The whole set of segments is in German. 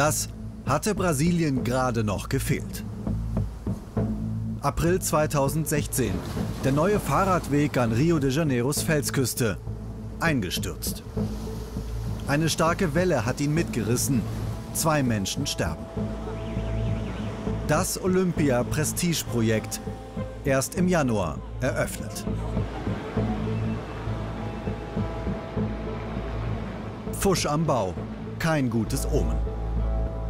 Das hatte Brasilien gerade noch gefehlt. April 2016. Der neue Fahrradweg an Rio de Janeiros Felsküste. Eingestürzt. Eine starke Welle hat ihn mitgerissen. 2 Menschen sterben. Das Olympia-Prestige-Projekt. Erst im Januar eröffnet. Pfusch am Bau. Kein gutes Omen.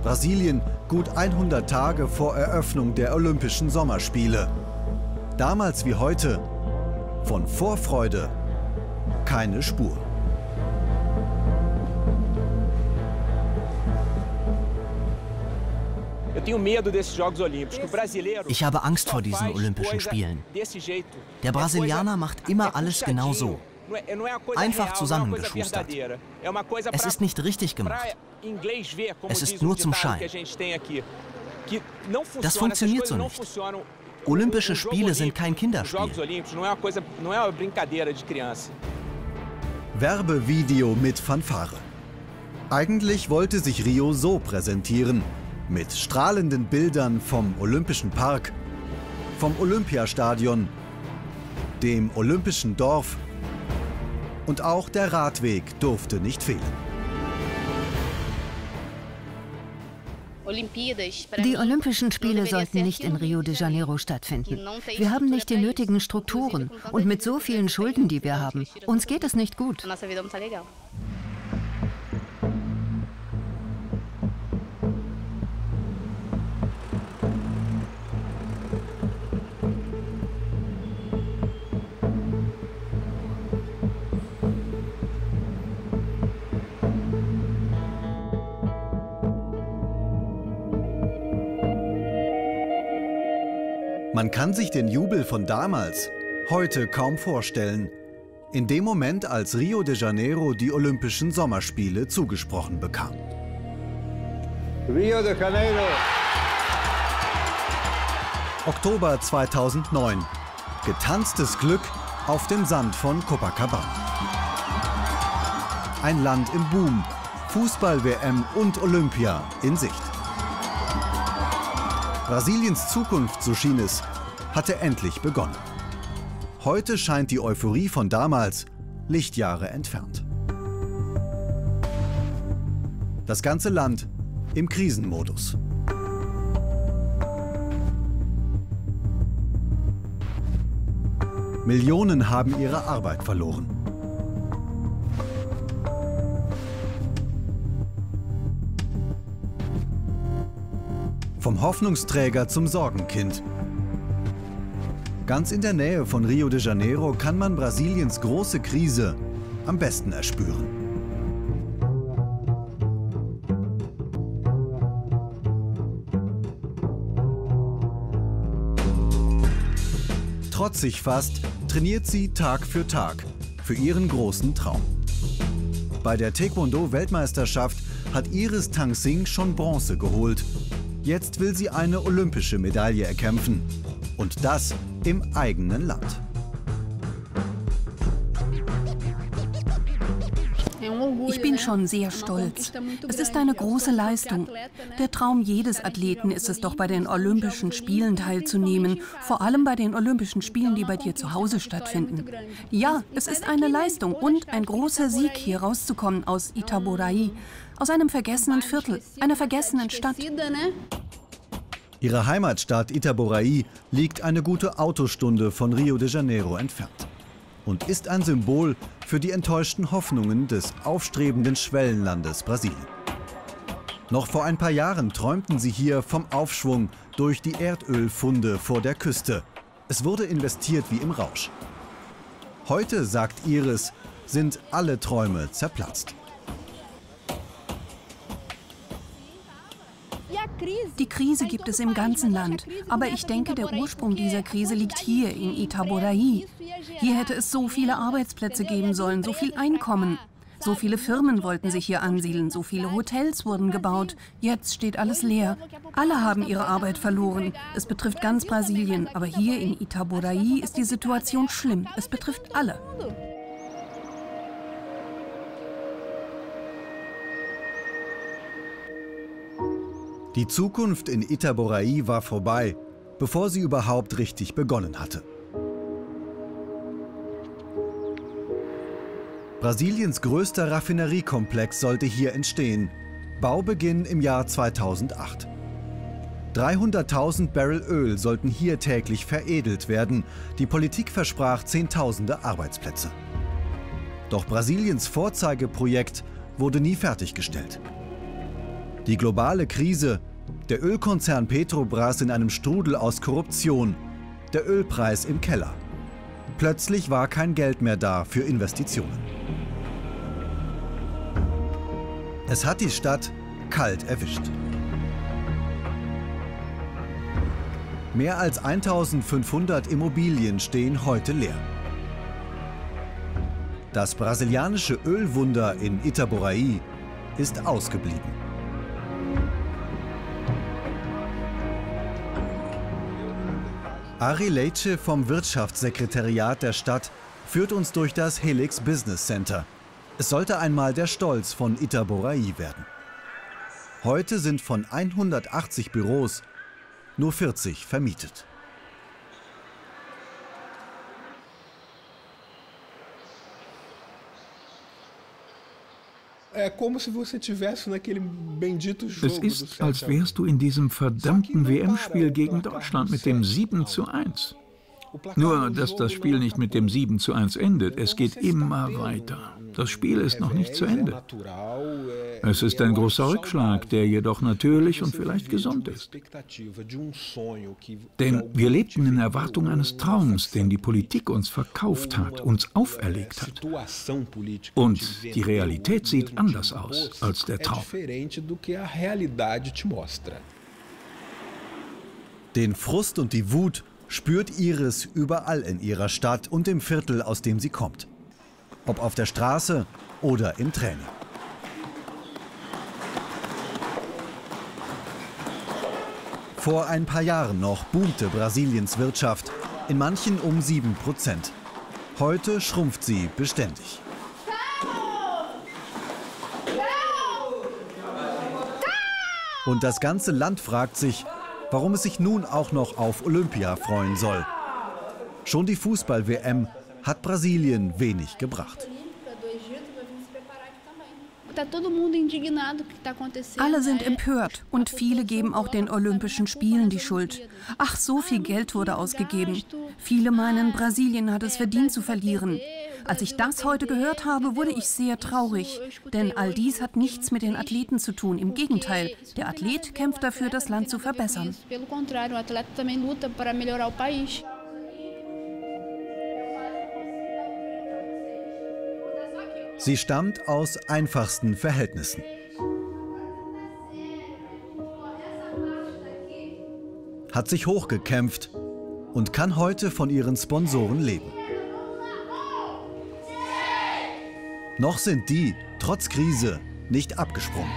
Brasilien gut 100 Tage vor Eröffnung der Olympischen Sommerspiele. Damals wie heute, von Vorfreude keine Spur. Ich habe Angst vor diesen Olympischen Spielen. Der Brasilianer macht immer alles genau so. Einfach zusammengeschustert. Es ist nicht richtig gemacht. Es ist nur zum Schein. Das funktioniert so nicht. Olympische Spiele sind kein Kinderspiel. Werbevideo mit Fanfare. Eigentlich wollte sich Rio so präsentieren. Mit strahlenden Bildern vom Olympischen Park, vom Olympiastadion, dem Olympischen Dorf und auch der Radweg durfte nicht fehlen. Die Olympischen Spiele sollten nicht in Rio de Janeiro stattfinden. Wir haben nicht die nötigen Strukturen und mit so vielen Schulden, die wir haben. Uns geht es nicht gut. Man kann sich den Jubel von damals heute kaum vorstellen. In dem Moment, als Rio de Janeiro die Olympischen Sommerspiele zugesprochen bekam. Rio de Janeiro. Oktober 2009. Getanztes Glück auf dem Sand von Copacabana. Ein Land im Boom. Fußball-WM und Olympia in Sicht. Brasiliens Zukunft, so schien es, hatte endlich begonnen. Heute scheint die Euphorie von damals Lichtjahre entfernt. Das ganze Land im Krisenmodus. Millionen haben ihre Arbeit verloren. Vom Hoffnungsträger zum Sorgenkind. Ganz in der Nähe von Rio de Janeiro kann man Brasiliens große Krise am besten erspüren. Trotzig fast trainiert sie Tag für Tag für ihren großen Traum. Bei der Taekwondo-Weltmeisterschaft hat Iris Tang Sing schon Bronze geholt. Jetzt will sie eine olympische Medaille erkämpfen. Und das im eigenen Land. Ich bin schon sehr stolz. Es ist eine große Leistung. Der Traum jedes Athleten ist es doch, bei den Olympischen Spielen teilzunehmen. Vor allem bei den Olympischen Spielen, die bei dir zu Hause stattfinden. Ja, es ist eine Leistung und ein großer Sieg, hier rauszukommen aus Itaboraí. Aus einem vergessenen Viertel, einer vergessenen Stadt. Ihre Heimatstadt Itaboraí liegt eine gute Autostunde von Rio de Janeiro entfernt und ist ein Symbol für die enttäuschten Hoffnungen des aufstrebenden Schwellenlandes Brasilien. Noch vor ein paar Jahren träumten sie hier vom Aufschwung durch die Erdölfunde vor der Küste. Es wurde investiert wie im Rausch. Heute, sagt Iris, sind alle Träume zerplatzt. Die Krise gibt es im ganzen Land, aber ich denke, der Ursprung dieser Krise liegt hier in Itaboraí. Hier hätte es so viele Arbeitsplätze geben sollen, so viel Einkommen. So viele Firmen wollten sich hier ansiedeln, so viele Hotels wurden gebaut. Jetzt steht alles leer. Alle haben ihre Arbeit verloren. Es betrifft ganz Brasilien, aber hier in Itaboraí ist die Situation schlimm. Es betrifft alle. Die Zukunft in Itaboraí war vorbei, bevor sie überhaupt richtig begonnen hatte. Brasiliens größter Raffineriekomplex sollte hier entstehen. Baubeginn im Jahr 2008. 300.000 Barrel Öl sollten hier täglich veredelt werden. Die Politik versprach Zehntausende Arbeitsplätze. Doch Brasiliens Vorzeigeprojekt wurde nie fertiggestellt. Die globale Krise, der Ölkonzern Petrobras in einem Strudel aus Korruption, der Ölpreis im Keller. Plötzlich war kein Geld mehr da für Investitionen. Es hat die Stadt kalt erwischt. Mehr als 1500 Immobilien stehen heute leer. Das brasilianische Ölwunder in Itaboraí ist ausgeblieben. Ari Leitche vom Wirtschaftssekretariat der Stadt führt uns durch das Helix Business Center. Es sollte einmal der Stolz von Itaboraí werden. Heute sind von 180 Büros nur 40 vermietet. Es ist, als wärst du in diesem verdammten WM-Spiel gegen Deutschland mit dem 7:1. Nur, dass das Spiel nicht mit dem 7:1 endet. Es geht immer weiter. Das Spiel ist noch nicht zu Ende. Es ist ein großer Rückschlag, der jedoch natürlich und vielleicht gesund ist. Denn wir lebten in Erwartung eines Traums, den die Politik uns verkauft hat, uns auferlegt hat. Und die Realität sieht anders aus als der Traum. Den Frust und die Wut spürt Iris überall in ihrer Stadt und im Viertel, aus dem sie kommt. Ob auf der Straße oder im Training. Vor ein paar Jahren noch boomte Brasiliens Wirtschaft, in manchen um 7%. Heute schrumpft sie beständig. Und das ganze Land fragt sich, warum es sich nun auch noch auf Olympia freuen soll. Schon die Fußball-WM hat Brasilien wenig gebracht. Alle sind empört und viele geben auch den Olympischen Spielen die Schuld. Ach, so viel Geld wurde ausgegeben. Viele meinen, Brasilien hat es verdient zu verlieren. Als ich das heute gehört habe, wurde ich sehr traurig, denn all dies hat nichts mit den Athleten zu tun. Im Gegenteil, der Athlet kämpft dafür, das Land zu verbessern. Sie stammt aus einfachsten Verhältnissen. Hat sich hochgekämpft und kann heute von ihren Sponsoren leben. Noch sind die, trotz Krise, nicht abgesprungen.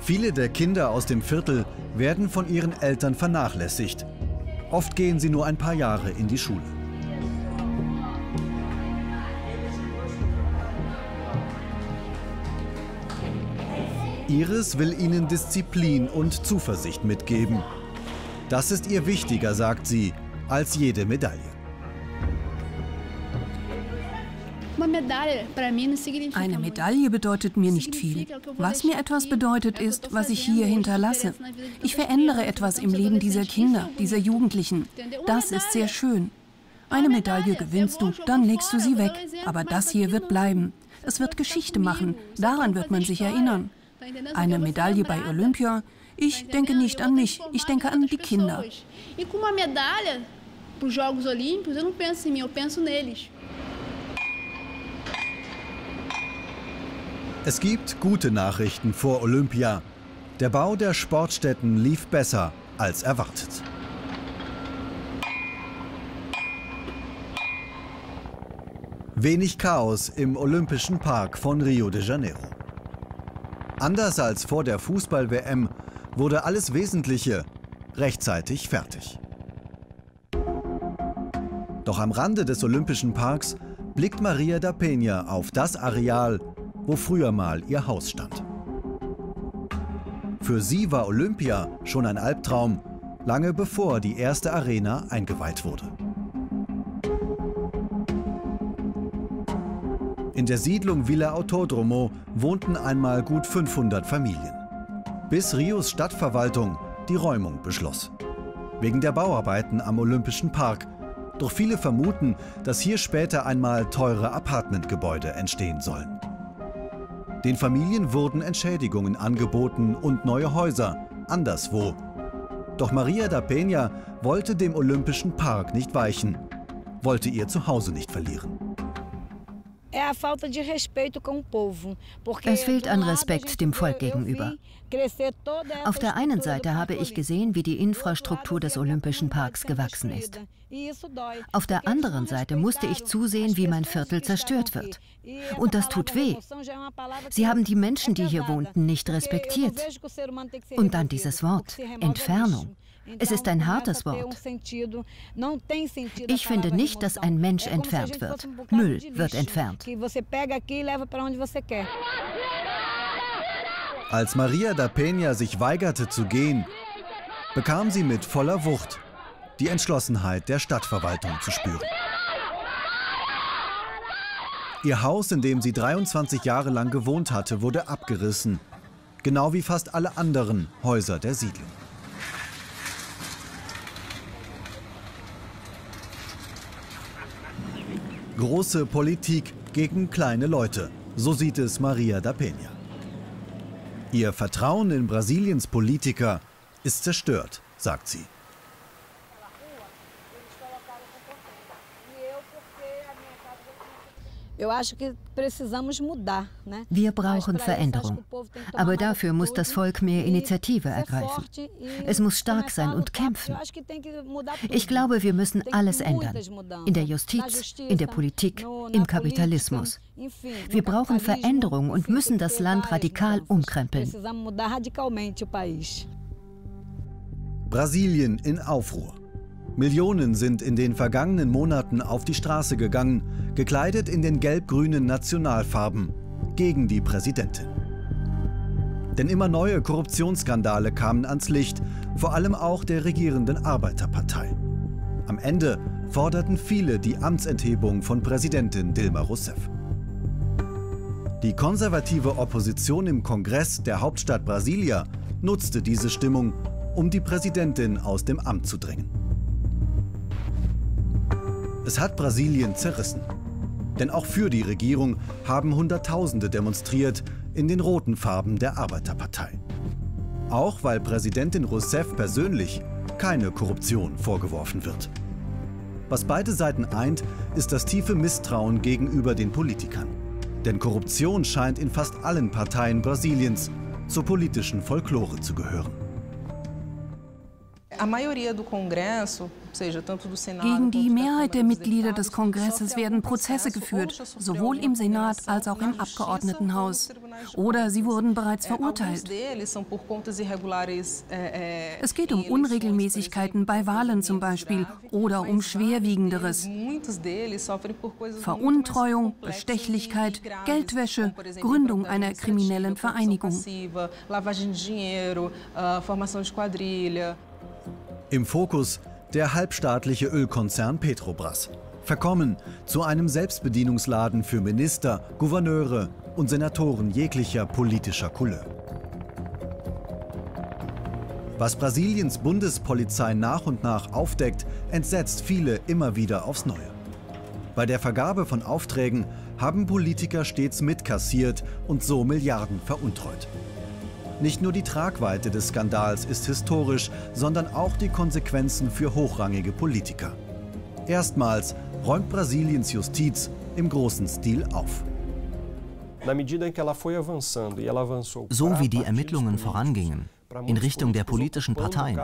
Viele der Kinder aus dem Viertel werden von ihren Eltern vernachlässigt. Oft gehen sie nur ein paar Jahre in die Schule. Iris will ihnen Disziplin und Zuversicht mitgeben. Das ist ihr wichtiger, sagt sie, als jede Medaille. Eine Medaille bedeutet mir nicht viel. Was mir etwas bedeutet, ist, was ich hier hinterlasse. Ich verändere etwas im Leben dieser Kinder, dieser Jugendlichen. Das ist sehr schön. Eine Medaille gewinnst du, dann legst du sie weg. Aber das hier wird bleiben. Es wird Geschichte machen. Daran wird man sich erinnern. Eine Medaille bei Olympia? Ich denke nicht an mich. Ich denke an die Kinder. Es gibt gute Nachrichten vor Olympia. Der Bau der Sportstätten lief besser als erwartet. Wenig Chaos im Olympischen Park von Rio de Janeiro. Anders als vor der Fußball-WM wurde alles Wesentliche rechtzeitig fertig. Doch am Rande des Olympischen Parks blickt Maria da Peña auf das Areal, wo früher mal ihr Haus stand. Für sie war Olympia schon ein Albtraum, lange bevor die erste Arena eingeweiht wurde. In der Siedlung Villa Autodromo wohnten einmal gut 500 Familien, bis Rios Stadtverwaltung die Räumung beschloss. Wegen der Bauarbeiten am Olympischen Park. Doch viele vermuten, dass hier später einmal teure Apartmentgebäude entstehen sollen. Den Familien wurden Entschädigungen angeboten und neue Häuser, anderswo. Doch Maria da Peña wollte dem Olympischen Park nicht weichen, wollte ihr Zuhause nicht verlieren. Es fehlt an Respekt dem Volk gegenüber. Auf der einen Seite habe ich gesehen, wie die Infrastruktur des Olympischen Parks gewachsen ist. Auf der anderen Seite musste ich zusehen, wie mein Viertel zerstört wird. Und das tut weh. Sie haben die Menschen, die hier wohnten, nicht respektiert. Und dann dieses Wort, Entfernung. Es ist ein hartes Wort. Ich finde nicht, dass ein Mensch entfernt wird. Müll wird entfernt. Als Maria da Peña sich weigerte zu gehen, bekam sie mit voller Wucht die Entschlossenheit der Stadtverwaltung zu spüren. Ihr Haus, in dem sie 23 Jahre lang gewohnt hatte, wurde abgerissen. Genau wie fast alle anderen Häuser der Siedlung. Große Politik gegen kleine Leute, so sieht es Maria da Peña. Ihr Vertrauen in Brasiliens Politiker ist zerstört, sagt sie. Wir brauchen Veränderung. Aber dafür muss das Volk mehr Initiative ergreifen. Es muss stark sein und kämpfen. Ich glaube, wir müssen alles ändern. In der Justiz, in der Politik, im Kapitalismus. Wir brauchen Veränderung und müssen das Land radikal umkrempeln. Brasilien in Aufruhr. Millionen sind in den vergangenen Monaten auf die Straße gegangen, gekleidet in den gelb-grünen Nationalfarben, gegen die Präsidentin. Denn immer neue Korruptionsskandale kamen ans Licht, vor allem auch der regierenden Arbeiterpartei. Am Ende forderten viele die Amtsenthebung von Präsidentin Dilma Rousseff. Die konservative Opposition im Kongress der Hauptstadt Brasilia nutzte diese Stimmung, um die Präsidentin aus dem Amt zu drängen. Es hat Brasilien zerrissen. Denn auch für die Regierung haben Hunderttausende demonstriert in den roten Farben der Arbeiterpartei. Auch weil Präsidentin Rousseff persönlich keine Korruption vorgeworfen wird. Was beide Seiten eint, ist das tiefe Misstrauen gegenüber den Politikern. Denn Korruption scheint in fast allen Parteien Brasiliens zur politischen Folklore zu gehören. Gegen die Mehrheit der Mitglieder des Kongresses werden Prozesse geführt, sowohl im Senat als auch im Abgeordnetenhaus. Oder sie wurden bereits verurteilt. Es geht um Unregelmäßigkeiten bei Wahlen zum Beispiel oder um Schwerwiegenderes. Veruntreuung, Bestechlichkeit, Geldwäsche, Gründung einer kriminellen Vereinigung. Im Fokus der halbstaatliche Ölkonzern Petrobras. Verkommen zu einem Selbstbedienungsladen für Minister, Gouverneure und Senatoren jeglicher politischer Couleur. Was Brasiliens Bundespolizei nach und nach aufdeckt, entsetzt viele immer wieder aufs Neue. Bei der Vergabe von Aufträgen haben Politiker stets mitkassiert und so Milliarden veruntreut. Nicht nur die Tragweite des Skandals ist historisch, sondern auch die Konsequenzen für hochrangige Politiker. Erstmals räumt Brasiliens Justiz im großen Stil auf. So wie die Ermittlungen vorangingen, in Richtung der politischen Parteien,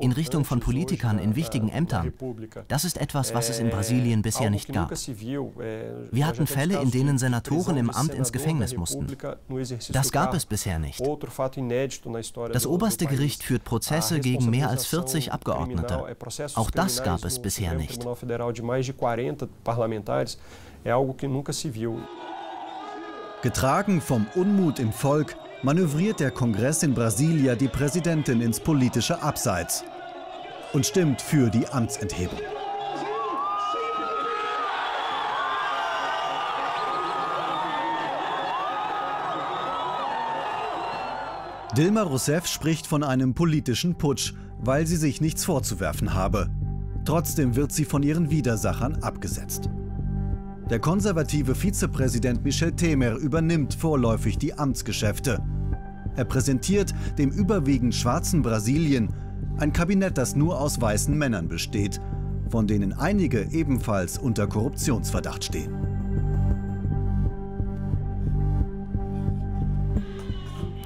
in Richtung von Politikern in wichtigen Ämtern. Das ist etwas, was es in Brasilien bisher nicht gab. Wir hatten Fälle, in denen Senatoren im Amt ins Gefängnis mussten. Das gab es bisher nicht. Das oberste Gericht führt Prozesse gegen mehr als 40 Abgeordnete. Auch das gab es bisher nicht. Getragen vom Unmut im Volk manövriert der Kongress in Brasilia die Präsidentin ins politische Abseits und stimmt für die Amtsenthebung. Dilma Rousseff spricht von einem politischen Putsch, weil sie sich nichts vorzuwerfen habe. Trotzdem wird sie von ihren Widersachern abgesetzt. Der konservative Vizepräsident Michel Temer übernimmt vorläufig die Amtsgeschäfte. Er präsentiert dem überwiegend schwarzen Brasilien ein Kabinett, das nur aus weißen Männern besteht, von denen einige ebenfalls unter Korruptionsverdacht stehen.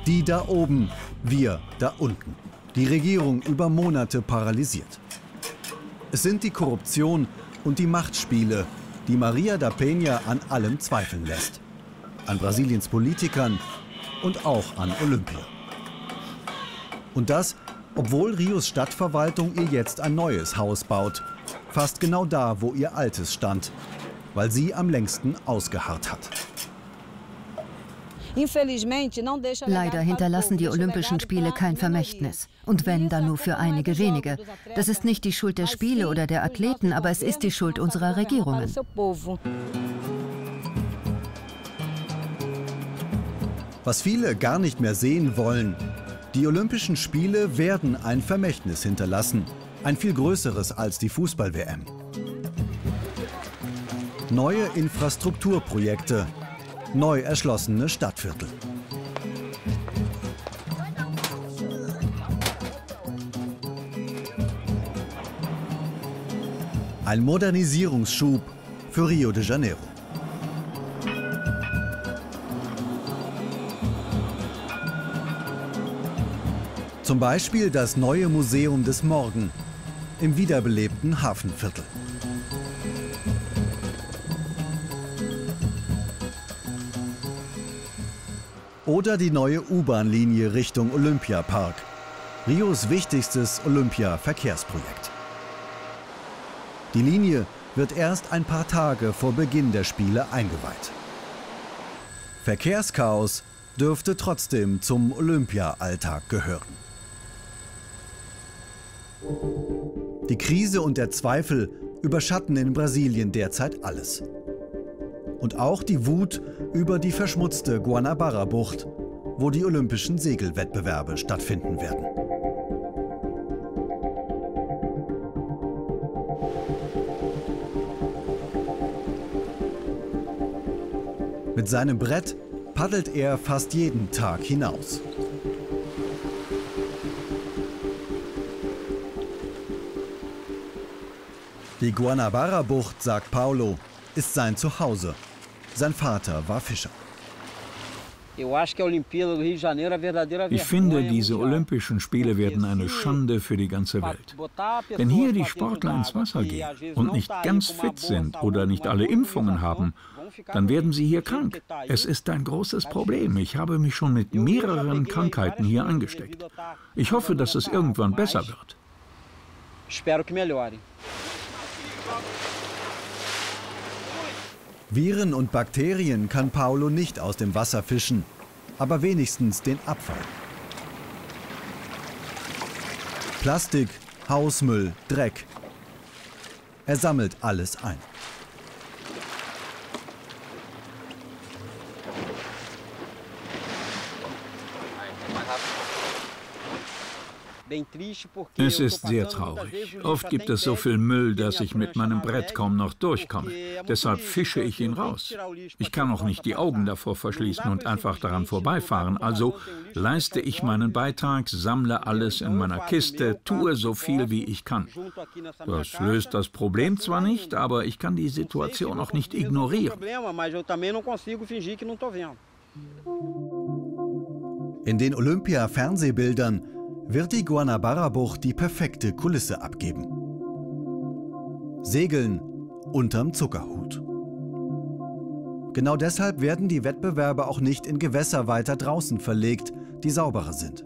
Die da oben, wir da unten. Die Regierung über Monate paralysiert. Es sind die Korruption und die Machtspiele, die Maria da Peña an allem zweifeln lässt. An Brasiliens Politikern und auch an Olympia. Und das, obwohl Rios Stadtverwaltung ihr jetzt ein neues Haus baut. Fast genau da, wo ihr altes stand. Weil sie am längsten ausgeharrt hat. Leider hinterlassen die Olympischen Spiele kein Vermächtnis. Und wenn, dann nur für einige wenige. Das ist nicht die Schuld der Spiele oder der Athleten, aber es ist die Schuld unserer Regierungen. Was viele gar nicht mehr sehen wollen: Die Olympischen Spiele werden ein Vermächtnis hinterlassen. Ein viel größeres als die Fußball-WM. Neue Infrastrukturprojekte. Neu erschlossene Stadtviertel. Ein Modernisierungsschub für Rio de Janeiro. Zum Beispiel das neue Museum des Morgen im wiederbelebten Hafenviertel. Oder die neue U-Bahn-Linie Richtung Olympiapark. Rios wichtigstes Olympia-Verkehrsprojekt. Die Linie wird erst ein paar Tage vor Beginn der Spiele eingeweiht. Verkehrschaos dürfte trotzdem zum Olympia-Alltag gehören. Die Krise und der Zweifel überschatten in Brasilien derzeit alles. Und auch die Wut über die verschmutzte Guanabara-Bucht, wo die Olympischen Segelwettbewerbe stattfinden werden. Mit seinem Brett paddelt er fast jeden Tag hinaus. Die Guanabara-Bucht, sagt Paolo, ist sein Zuhause. Sein Vater war Fischer. Ich finde, diese Olympischen Spiele werden eine Schande für die ganze Welt. Wenn hier die Sportler ins Wasser gehen und nicht ganz fit sind oder nicht alle Impfungen haben, dann werden sie hier krank. Es ist ein großes Problem. Ich habe mich schon mit mehreren Krankheiten hier angesteckt. Ich hoffe, dass es irgendwann besser wird. Viren und Bakterien kann Paolo nicht aus dem Wasser fischen, aber wenigstens den Abfall. Plastik, Hausmüll, Dreck. Er sammelt alles ein. Es ist sehr traurig. Oft gibt es so viel Müll, dass ich mit meinem Brett kaum noch durchkomme. Deshalb fische ich ihn raus. Ich kann auch nicht die Augen davor verschließen und einfach daran vorbeifahren. Also leiste ich meinen Beitrag, sammle alles in meiner Kiste, tue so viel, wie ich kann. Das löst das Problem zwar nicht, aber ich kann die Situation auch nicht ignorieren. In den Olympia-Fernsehbildern wird die Guanabara-Bucht die perfekte Kulisse abgeben. Segeln unterm Zuckerhut. Genau deshalb werden die Wettbewerbe auch nicht in Gewässer weiter draußen verlegt, die sauberer sind.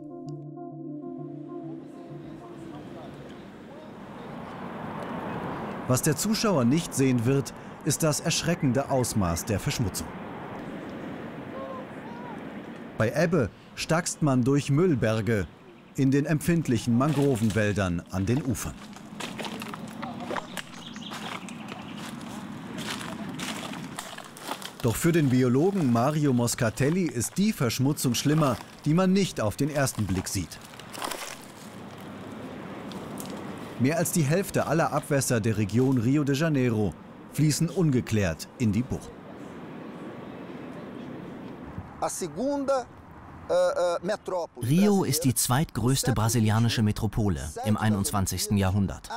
Was der Zuschauer nicht sehen wird, ist das erschreckende Ausmaß der Verschmutzung. Bei Ebbe stackst man durch Müllberge in den empfindlichen Mangrovenwäldern an den Ufern. Doch für den Biologen Mario Moscatelli ist die Verschmutzung schlimmer, die man nicht auf den ersten Blick sieht. Mehr als die Hälfte aller Abwässer der Region Rio de Janeiro fließen ungeklärt in die Bucht. Rio ist die zweitgrößte brasilianische Metropole im 21. Jahrhundert.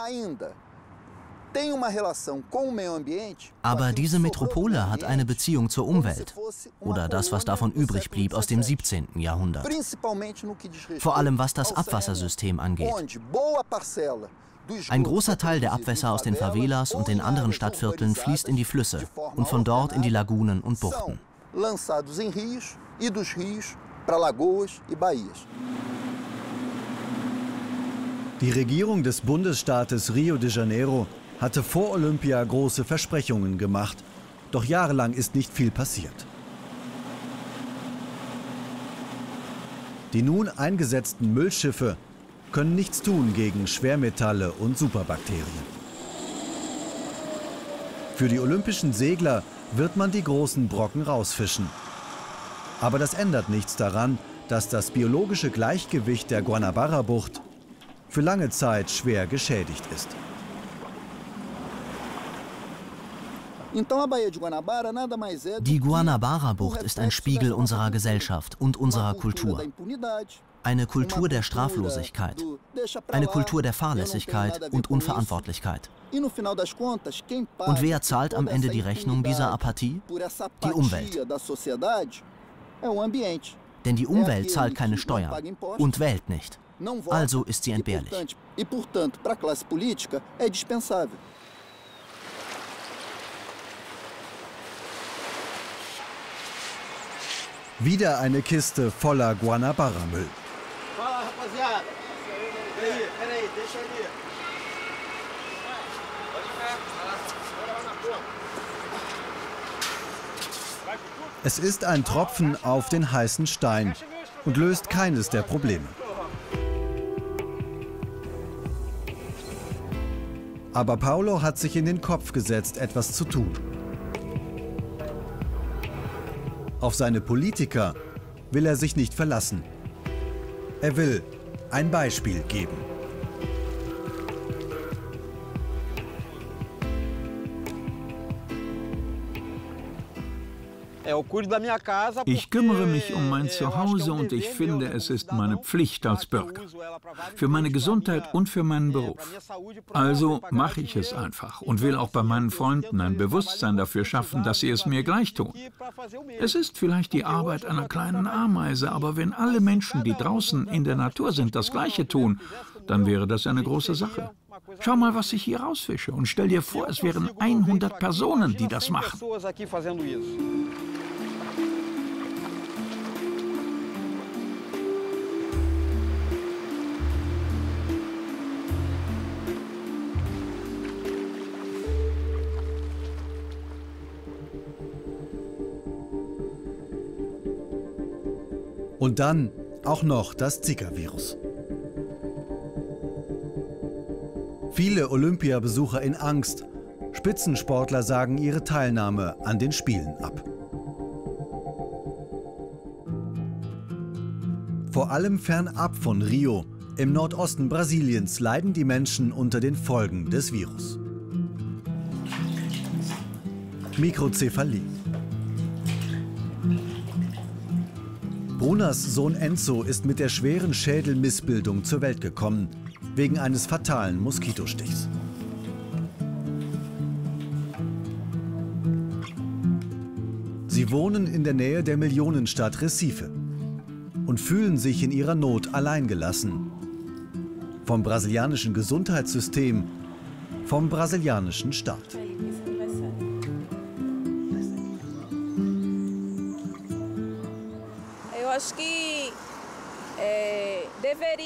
Aber diese Metropole hat eine Beziehung zur Umwelt oder das, was davon übrig blieb aus dem 17. Jahrhundert. Vor allem was das Abwassersystem angeht. Ein großer Teil der Abwässer aus den Favelas und den anderen Stadtvierteln fließt in die Flüsse und von dort in die Lagunen und Buchten. Die Regierung des Bundesstaates Rio de Janeiro hatte vor Olympia große Versprechungen gemacht, doch jahrelang ist nicht viel passiert. Die nun eingesetzten Müllschiffe können nichts tun gegen Schwermetalle und Superbakterien. Für die olympischen Segler wird man die großen Brocken rausfischen. Aber das ändert nichts daran, dass das biologische Gleichgewicht der Guanabara-Bucht für lange Zeit schwer geschädigt ist. Die Guanabara-Bucht ist ein Spiegel unserer Gesellschaft und unserer Kultur. Eine Kultur der Straflosigkeit, eine Kultur der Fahrlässigkeit und Unverantwortlichkeit. Und wer zahlt am Ende die Rechnung dieser Apathie? Die Umwelt. Denn die Umwelt zahlt keine Steuern und wählt nicht. Also ist sie entbehrlich. Wieder eine Kiste voller Guanabara-Müll. Es ist ein Tropfen auf den heißen Stein und löst keines der Probleme. Aber Paolo hat sich in den Kopf gesetzt, etwas zu tun. Auf seine Politiker will er sich nicht verlassen. Er will ein Beispiel geben. Ich kümmere mich um mein Zuhause und ich finde, es ist meine Pflicht als Bürger. Für meine Gesundheit und für meinen Beruf. Also mache ich es einfach und will auch bei meinen Freunden ein Bewusstsein dafür schaffen, dass sie es mir gleich tun. Es ist vielleicht die Arbeit einer kleinen Ameise, aber wenn alle Menschen, die draußen in der Natur sind, das Gleiche tun, dann wäre das eine große Sache. Schau mal, was ich hier rausfische und stell dir vor, es wären 100 Personen, die das machen. Und dann auch noch das Zika-Virus. Viele Olympiabesucher in Angst. Spitzensportler sagen ihre Teilnahme an den Spielen ab. Vor allem fernab von Rio, im Nordosten Brasiliens, leiden die Menschen unter den Folgen des Virus. Mikrozephalie. Brunas Sohn Enzo ist mit der schweren Schädelmissbildung zur Welt gekommen, wegen eines fatalen Moskitostichs. Sie wohnen in der Nähe der Millionenstadt Recife und fühlen sich in ihrer Not alleingelassen vom brasilianischen Gesundheitssystem, vom brasilianischen Staat.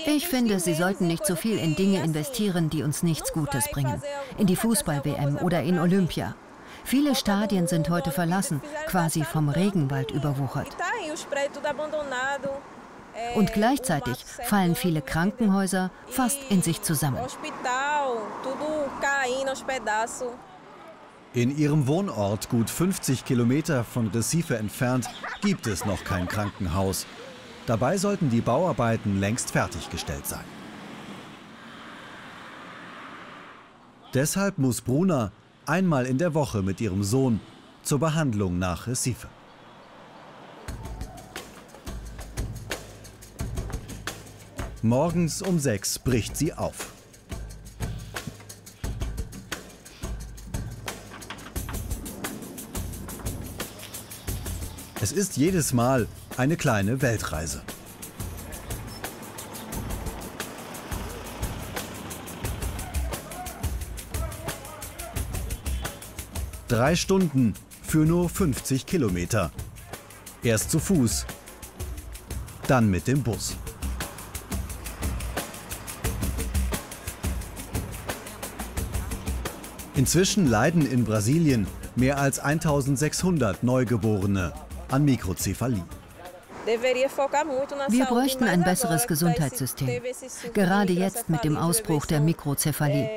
Ich finde, sie sollten nicht so viel in Dinge investieren, die uns nichts Gutes bringen. In die Fußball-WM oder in Olympia. Viele Stadien sind heute verlassen, quasi vom Regenwald überwuchert. Und gleichzeitig fallen viele Krankenhäuser fast in sich zusammen. In ihrem Wohnort, gut 50 Kilometer von Recife entfernt, gibt es noch kein Krankenhaus. Dabei sollten die Bauarbeiten längst fertiggestellt sein. Deshalb muss Bruna einmal in der Woche mit ihrem Sohn zur Behandlung nach Recife. Morgens um 6 bricht sie auf. Es ist jedes Mal eine kleine Weltreise. Drei Stunden für nur 50 Kilometer. Erst zu Fuß, dann mit dem Bus. Inzwischen leiden in Brasilien mehr als 1600 Neugeborene an Mikrozephalie. Wir bräuchten ein besseres Gesundheitssystem, gerade jetzt mit dem Ausbruch der Mikrozephalie.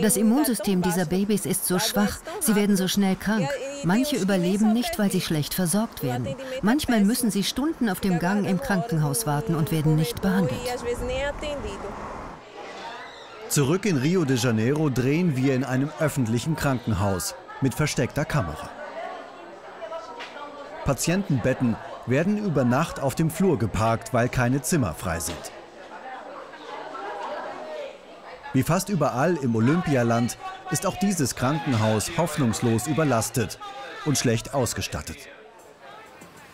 Das Immunsystem dieser Babys ist so schwach, sie werden so schnell krank. Manche überleben nicht, weil sie schlecht versorgt werden. Manchmal müssen sie Stunden auf dem Gang im Krankenhaus warten und werden nicht behandelt. Zurück in Rio de Janeiro drehen wir in einem öffentlichen Krankenhaus mit versteckter Kamera. Patientenbetten werden über Nacht auf dem Flur geparkt, weil keine Zimmer frei sind. Wie fast überall im Olympialand ist auch dieses Krankenhaus hoffnungslos überlastet und schlecht ausgestattet.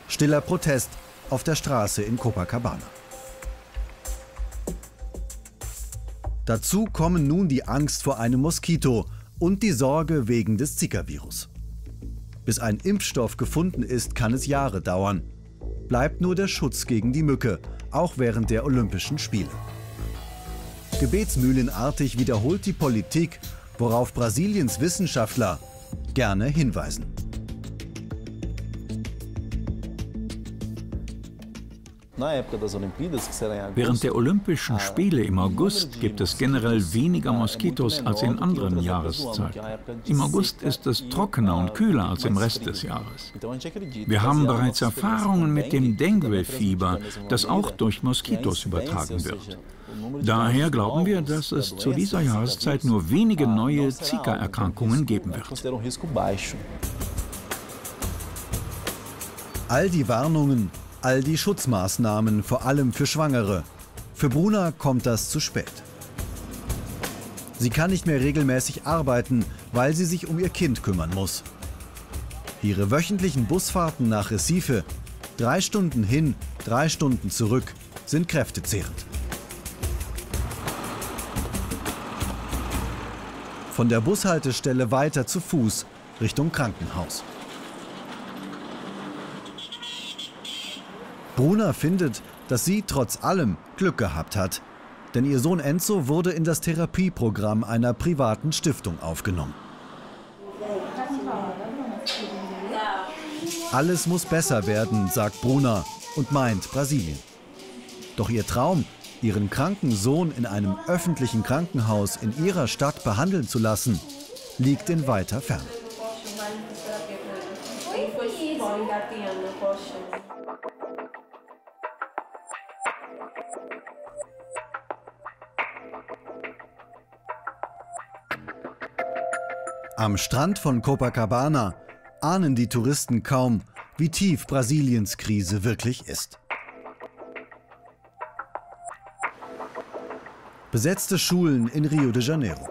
Stiller Protest auf der Straße in Copacabana. Dazu kommen nun die Angst vor einem Moskito und die Sorge wegen des Zika-Virus. Bis ein Impfstoff gefunden ist, kann es Jahre dauern. Bleibt nur der Schutz gegen die Mücke, auch während der Olympischen Spiele. Gebetsmühlenartig wiederholt die Politik, worauf Brasiliens Wissenschaftler gerne hinweisen. Während der Olympischen Spiele im August gibt es generell weniger Moskitos als in anderen Jahreszeiten. Im August ist es trockener und kühler als im Rest des Jahres. Wir haben bereits Erfahrungen mit dem Dengue-Fieber, das auch durch Moskitos übertragen wird. Daher glauben wir, dass es zu dieser Jahreszeit nur wenige neue Zika-Erkrankungen geben wird. All die Warnungen, all die Schutzmaßnahmen, vor allem für Schwangere. Für Bruna kommt das zu spät. Sie kann nicht mehr regelmäßig arbeiten, weil sie sich um ihr Kind kümmern muss. Ihre wöchentlichen Busfahrten nach Recife, 3 Stunden hin, 3 Stunden zurück, sind kräftezehrend. Von der Bushaltestelle weiter zu Fuß Richtung Krankenhaus. Bruna findet, dass sie trotz allem Glück gehabt hat, denn ihr Sohn Enzo wurde in das Therapieprogramm einer privaten Stiftung aufgenommen. Alles muss besser werden, sagt Bruna und meint Brasilien. Doch ihr Traum, ihren kranken Sohn in einem öffentlichen Krankenhaus in ihrer Stadt behandeln zu lassen, liegt in weiter Ferne. Am Strand von Copacabana ahnen die Touristen kaum, wie tief Brasiliens Krise wirklich ist. Besetzte Schulen in Rio de Janeiro.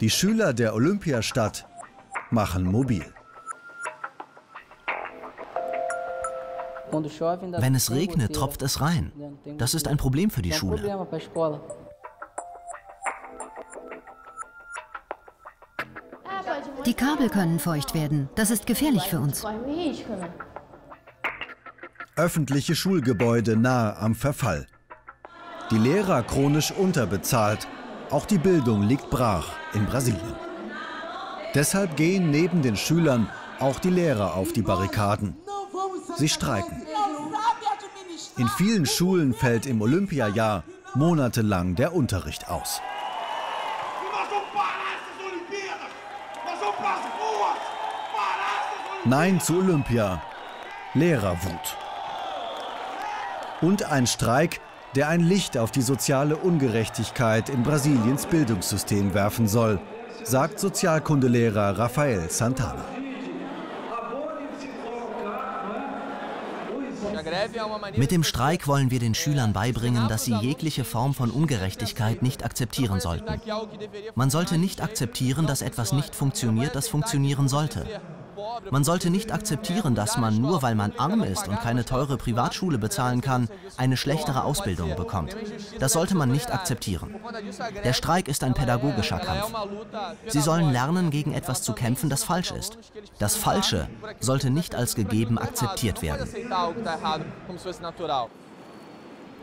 Die Schüler der Olympiastadt machen mobil. Wenn es regnet, tropft es rein. Das ist ein Problem für die Schule. Die Kabel können feucht werden. Das ist gefährlich für uns. Öffentliche Schulgebäude nahe am Verfall. Die Lehrer chronisch unterbezahlt. Auch die Bildung liegt brach in Brasilien. Deshalb gehen neben den Schülern auch die Lehrer auf die Barrikaden. Sie streiken. In vielen Schulen fällt im Olympiajahr monatelang der Unterricht aus. Nein zu Olympia, Lehrerwut. Und ein Streik, der ein Licht auf die soziale Ungerechtigkeit in Brasiliens Bildungssystem werfen soll, sagt Sozialkundelehrer Rafael Santana. Mit dem Streik wollen wir den Schülern beibringen, dass sie jegliche Form von Ungerechtigkeit nicht akzeptieren sollten. Man sollte nicht akzeptieren, dass etwas nicht funktioniert, das funktionieren sollte. Man sollte nicht akzeptieren, dass man, nur weil man arm ist und keine teure Privatschule bezahlen kann, eine schlechtere Ausbildung bekommt. Das sollte man nicht akzeptieren. Der Streik ist ein pädagogischer Kampf. Sie sollen lernen, gegen etwas zu kämpfen, das falsch ist. Das Falsche sollte nicht als gegeben akzeptiert werden.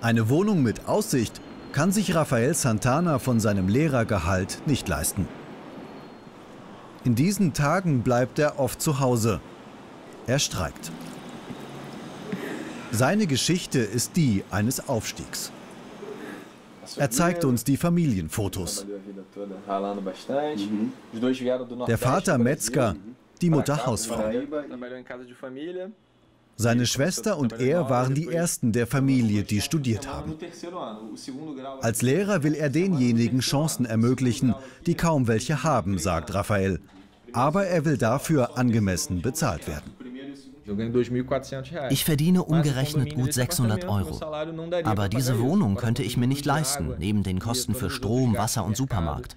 Eine Wohnung mit Aussicht kann sich Rafael Santana von seinem Lehrergehalt nicht leisten. In diesen Tagen bleibt er oft zu Hause. Er streikt. Seine Geschichte ist die eines Aufstiegs. Er zeigt uns die Familienfotos. Der Vater Metzger, die Mutter Hausfrau. Seine Schwester und er waren die ersten der Familie, die studiert haben. Als Lehrer will er denjenigen Chancen ermöglichen, die kaum welche haben, sagt Rafael. Aber er will dafür angemessen bezahlt werden. Ich verdiene umgerechnet gut 600 Euro. Aber diese Wohnung könnte ich mir nicht leisten, neben den Kosten für Strom, Wasser und Supermarkt.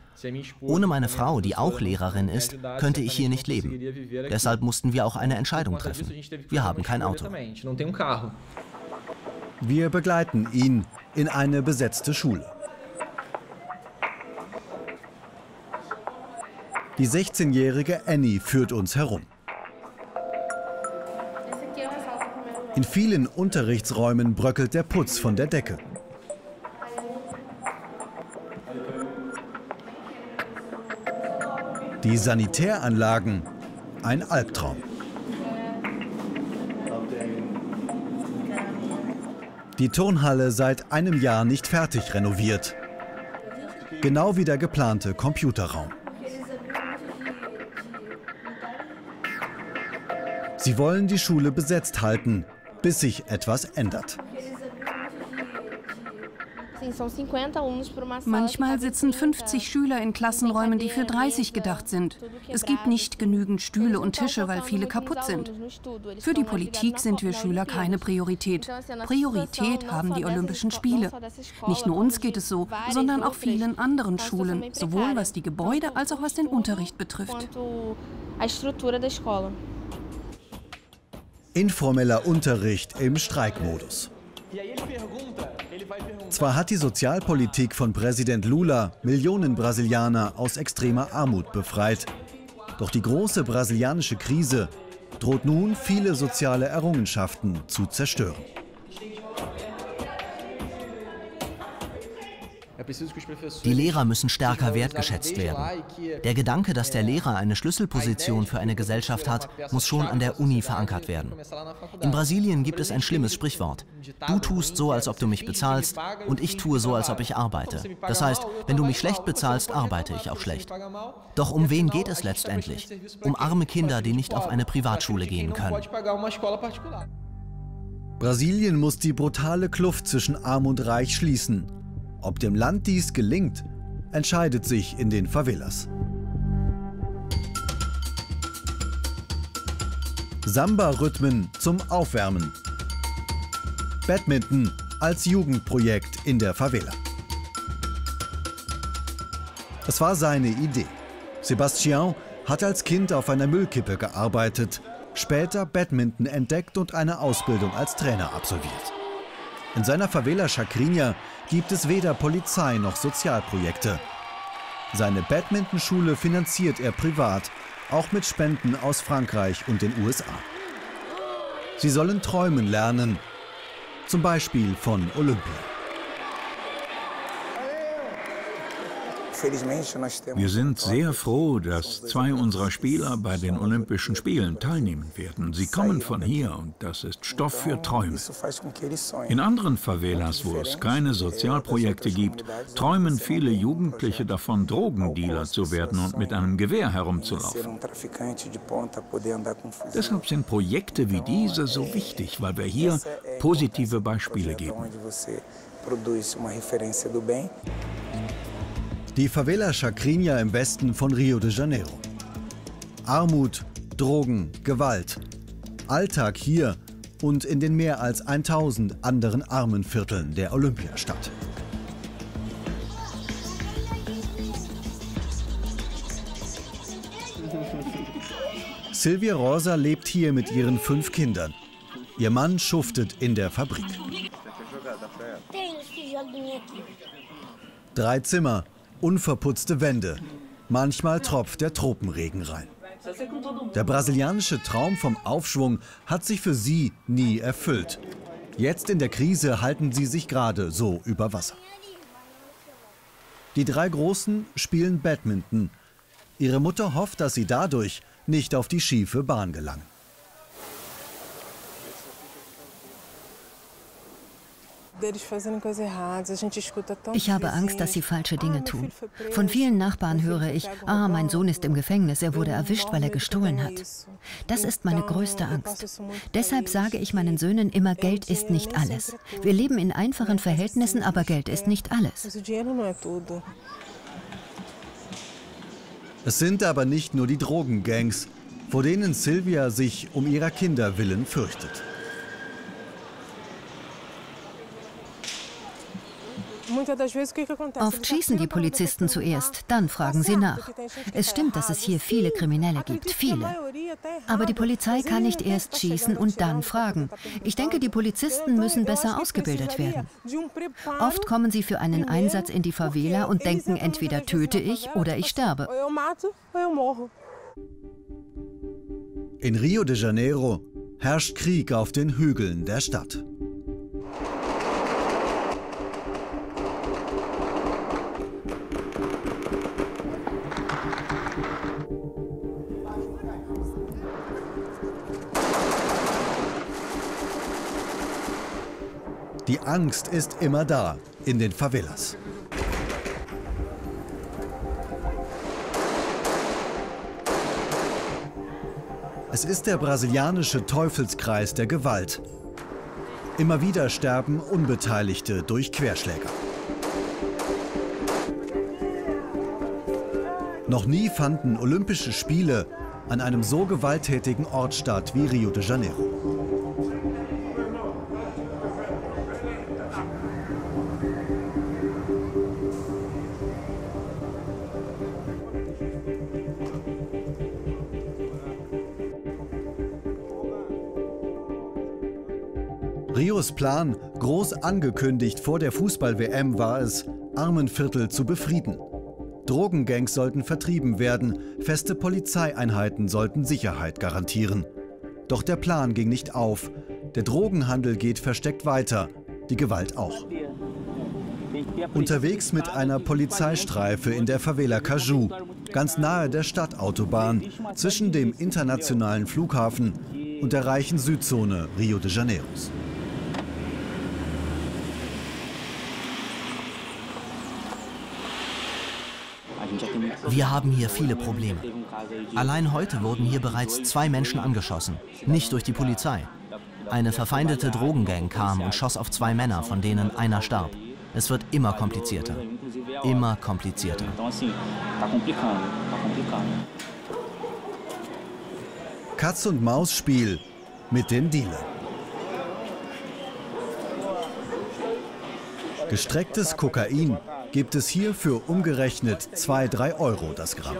Ohne meine Frau, die auch Lehrerin ist, könnte ich hier nicht leben. Deshalb mussten wir auch eine Entscheidung treffen. Wir haben kein Auto. Wir begleiten ihn in eine besetzte Schule. Die 16-jährige Annie führt uns herum. In vielen Unterrichtsräumen bröckelt der Putz von der Decke. Die Sanitäranlagen, ein Albtraum. Die Turnhalle seit einem Jahr nicht fertig renoviert. Genau wie der geplante Computerraum. Sie wollen die Schule besetzt halten, bis sich etwas ändert. Manchmal sitzen 50 Schüler in Klassenräumen, die für 30 gedacht sind. Es gibt nicht genügend Stühle und Tische, weil viele kaputt sind. Für die Politik sind wir Schüler keine Priorität. Priorität haben die Olympischen Spiele. Nicht nur uns geht es so, sondern auch vielen anderen Schulen, sowohl was die Gebäude als auch was den Unterricht betrifft. Informeller Unterricht im Streikmodus. Zwar hat die Sozialpolitik von Präsident Lula Millionen Brasilianer aus extremer Armut befreit. Doch die große brasilianische Krise droht nun, viele soziale Errungenschaften zu zerstören. Die Lehrer müssen stärker wertgeschätzt werden. Der Gedanke, dass der Lehrer eine Schlüsselposition für eine Gesellschaft hat, muss schon an der Uni verankert werden. In Brasilien gibt es ein schlimmes Sprichwort. Du tust so, als ob du mich bezahlst, und ich tue so, als ob ich arbeite. Das heißt, wenn du mich schlecht bezahlst, arbeite ich auch schlecht. Doch um wen geht es letztendlich? Um arme Kinder, die nicht auf eine Privatschule gehen können. Brasilien muss die brutale Kluft zwischen Arm und Reich schließen. Ob dem Land dies gelingt, entscheidet sich in den Favelas. Samba-Rhythmen zum Aufwärmen. Badminton als Jugendprojekt in der Favela. Es war seine Idee. Sebastian hat als Kind auf einer Müllkippe gearbeitet Später Badminton entdeckt und eine Ausbildung als Trainer absolviert. In seiner Favela Chacrinha gibt es weder Polizei noch Sozialprojekte. Seine Badmintonschule finanziert er privat, auch mit Spenden aus Frankreich und den USA. Sie sollen träumen lernen, zum Beispiel von Olympia. Wir sind sehr froh, dass zwei unserer Spieler bei den Olympischen Spielen teilnehmen werden. Sie kommen von hier und das ist Stoff für Träume. In anderen Favelas, wo es keine Sozialprojekte gibt, träumen viele Jugendliche davon, Drogendealer zu werden und mit einem Gewehr herumzulaufen. Deshalb sind Projekte wie diese so wichtig, weil wir hier positive Beispiele geben. Die Favela Chacrinha im Westen von Rio de Janeiro. Armut, Drogen, Gewalt. Alltag hier und in den mehr als 1000 anderen armen Vierteln der Olympiastadt. Silvia Rosa lebt hier mit ihren 5 Kindern. Ihr Mann schuftet in der Fabrik. 3 Zimmer. Unverputzte Wände. Manchmal tropft der Tropenregen rein. Der brasilianische Traum vom Aufschwung hat sich für sie nie erfüllt. Jetzt in der Krise halten sie sich gerade so über Wasser. Die 3 Großen spielen Badminton. Ihre Mutter hofft, dass sie dadurch nicht auf die schiefe Bahn gelangen. Ich habe Angst, dass sie falsche Dinge tun. Von vielen Nachbarn höre ich, mein Sohn ist im Gefängnis, er wurde erwischt, weil er gestohlen hat. Das ist meine größte Angst. Deshalb sage ich meinen Söhnen immer, Geld ist nicht alles. Wir leben in einfachen Verhältnissen, aber Geld ist nicht alles. Es sind aber nicht nur die Drogengangs, vor denen Silvia sich um ihrer Kinder willen fürchtet. Oft schießen die Polizisten zuerst, dann fragen sie nach. Es stimmt, dass es hier viele Kriminelle gibt, viele. Aber die Polizei kann nicht erst schießen und dann fragen. Ich denke, die Polizisten müssen besser ausgebildet werden. Oft kommen sie für einen Einsatz in die Favela und denken, entweder töte ich oder ich sterbe. In Rio de Janeiro herrscht Krieg auf den Hügeln der Stadt. Die Angst ist immer da, in den Favelas. Es ist der brasilianische Teufelskreis der Gewalt. Immer wieder sterben Unbeteiligte durch Querschläger. Noch nie fanden Olympische Spiele an einem so gewalttätigen Ort statt wie Rio de Janeiro. Rios Plan, groß angekündigt vor der Fußball-WM, war es, Armenviertel zu befrieden. Drogengangs sollten vertrieben werden, feste Polizeieinheiten sollten Sicherheit garantieren. Doch der Plan ging nicht auf. Der Drogenhandel geht versteckt weiter, die Gewalt auch. Unterwegs mit einer Polizeistreife in der Favela Cajou, ganz nahe der Stadtautobahn, zwischen dem internationalen Flughafen und der reichen Südzone Rio de Janeiros. Wir haben hier viele Probleme. Allein heute wurden hier bereits 2 Menschen angeschossen, nicht durch die Polizei. Eine verfeindete Drogengang kam und schoss auf 2 Männer, von denen einer starb. Es wird immer komplizierter. Immer komplizierter. Katz-und-Maus-Spiel mit dem Dealer. Gestrecktes Kokain gibt es hier für umgerechnet 2-3 Euro das Gramm.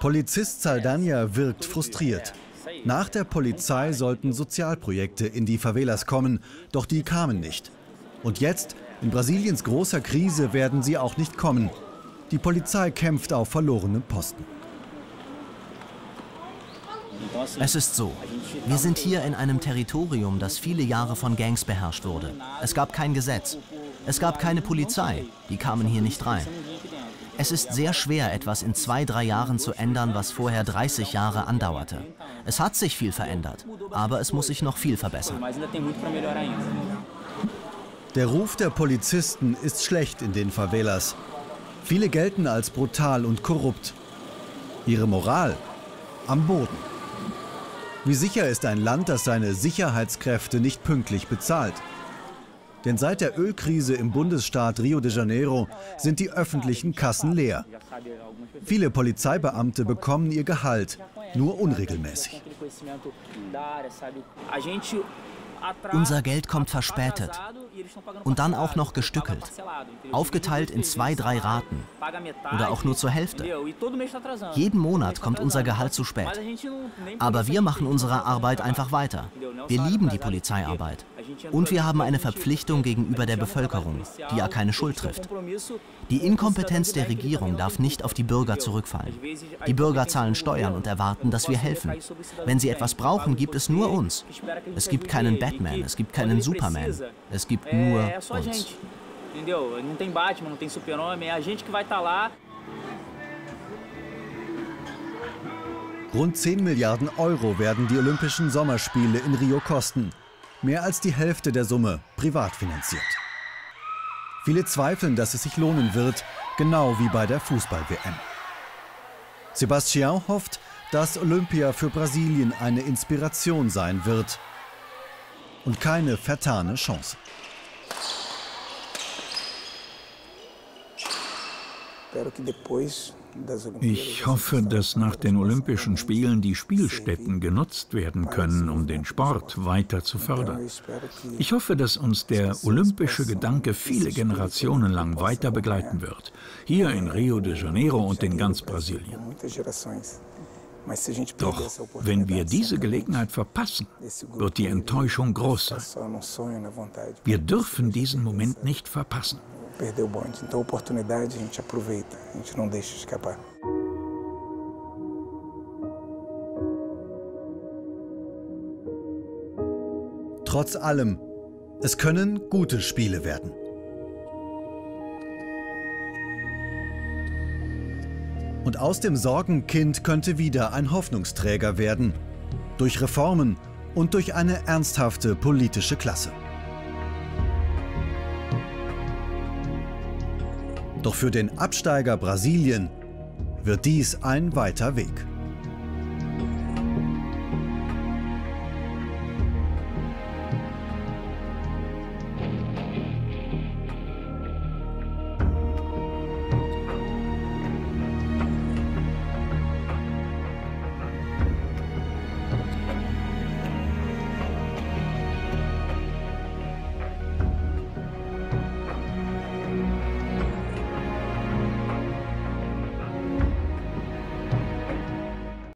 Polizist Saldanha wirkt frustriert. Nach der Polizei sollten Sozialprojekte in die Favelas kommen, doch die kamen nicht. Und jetzt, in Brasiliens großer Krise, werden sie auch nicht kommen. Die Polizei kämpft auf verlorenem Posten. Es ist so, wir sind hier in einem Territorium, das viele Jahre von Gangs beherrscht wurde. Es gab kein Gesetz, es gab keine Polizei, die kamen hier nicht rein. Es ist sehr schwer, etwas in 2-3 Jahren zu ändern, was vorher 30 Jahre andauerte. Es hat sich viel verändert, aber es muss sich noch viel verbessern. Der Ruf der Polizisten ist schlecht in den Favelas. Viele gelten als brutal und korrupt. Ihre Moral am Boden. Wie sicher ist ein Land, das seine Sicherheitskräfte nicht pünktlich bezahlt? Denn seit der Ölkrise im Bundesstaat Rio de Janeiro sind die öffentlichen Kassen leer. Viele Polizeibeamte bekommen ihr Gehalt, nur unregelmäßig. Unser Geld kommt verspätet und dann auch noch gestückelt, aufgeteilt in 2-3 Raten oder auch nur zur Hälfte. Jeden Monat kommt unser Gehalt zu spät. Aber wir machen unsere Arbeit einfach weiter. Wir lieben die Polizeiarbeit und wir haben eine Verpflichtung gegenüber der Bevölkerung, die ja keine Schuld trifft. Die Inkompetenz der Regierung darf nicht auf die Bürger zurückfallen. Die Bürger zahlen Steuern und erwarten, dass wir helfen. Wenn sie etwas brauchen, gibt es nur uns. Es gibt keinen Batman, es gibt keinen Superman, es gibt nur uns. Rund 10 Milliarden Euro werden die Olympischen Sommerspiele in Rio kosten. Mehr als die Hälfte der Summe privat finanziert. Viele zweifeln, dass es sich lohnen wird, genau wie bei der Fußball-WM. Sebastian hofft, dass Olympia für Brasilien eine Inspiration sein wird. Und keine vertane Chance. Ich hoffe, dass nach den Olympischen Spielen die Spielstätten genutzt werden können, um den Sport weiter zu fördern. Ich hoffe, dass uns der olympische Gedanke viele Generationen lang weiter begleiten wird, hier in Rio de Janeiro und in ganz Brasilien. Doch wenn wir diese Gelegenheit verpassen, wird die Enttäuschung groß sein. Wir dürfen diesen Moment nicht verpassen. Trotz allem, es können gute Spiele werden. Und aus dem Sorgenkind könnte wieder ein Hoffnungsträger werden. Durch Reformen und durch eine ernsthafte politische Klasse. Doch für den Absteiger Brasilien wird dies ein weiter Weg.